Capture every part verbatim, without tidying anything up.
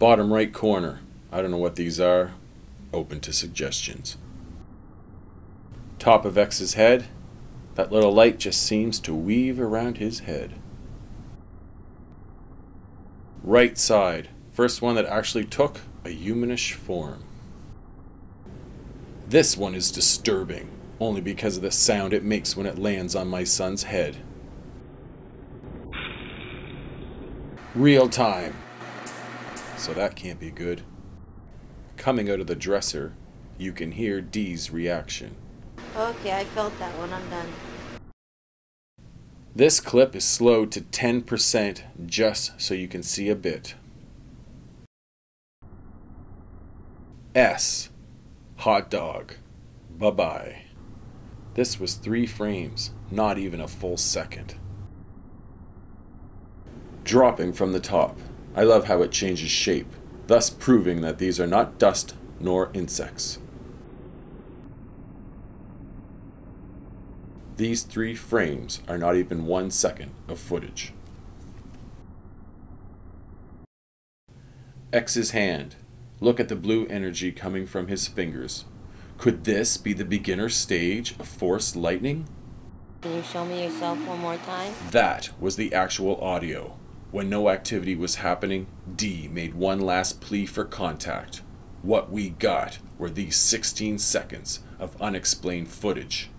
Bottom right corner, I don't know what these are, open to suggestions. Top of X's head, that little light just seems to weave around his head. Right side, first one that actually took a humanish form. This one is disturbing, only because of the sound it makes when it lands on my son's head. Real time. So that can't be good. Coming out of the dresser, you can hear Dee's reaction. Okay, I felt that one, I'm done. This clip is slowed to ten percent just so you can see a bit. S. Hot dog. Bye-bye. This was three frames, not even a full second. Dropping from the top. I love how it changes shape, thus proving that these are not dust nor insects. These three frames are not even one second of footage. X's hand. Look at the blue energy coming from his fingers. Could this be the beginner stage of force lightning? Can you show me yourself one more time? That was the actual audio. When no activity was happening, D made one last plea for contact. What we got were these sixteen seconds of unexplained footage.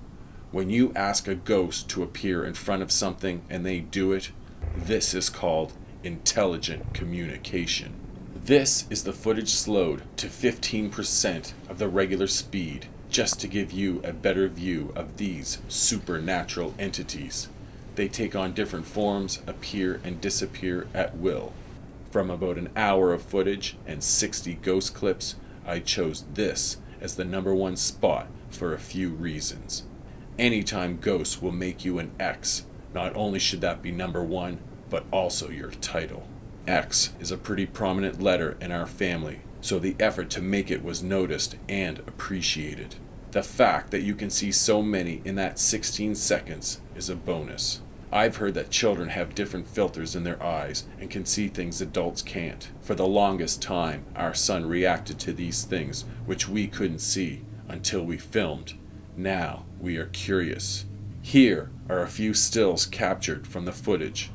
When you ask a ghost to appear in front of something and they do it, this is called intelligent communication. This is the footage slowed to fifteen percent of the regular speed, just to give you a better view of these supernatural entities. They take on different forms, appear and disappear at will. From about an hour of footage and sixty ghost clips, I chose this as the number one spot for a few reasons. Anytime ghosts will make you an X, not only should that be number one, but also your title. X is a pretty prominent letter in our family, so the effort to make it was noticed and appreciated. The fact that you can see so many in that sixteen seconds is a bonus. I've heard that children have different filters in their eyes and can see things adults can't. For the longest time, our son reacted to these things which we couldn't see until we filmed. Now we are curious. Here are a few stills captured from the footage.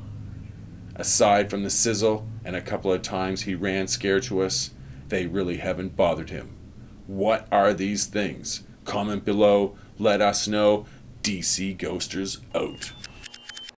Aside from the sizzle and a couple of times he ran scared to us, they really haven't bothered him. What are these things? Comment below, let us know. D C Ghosters out.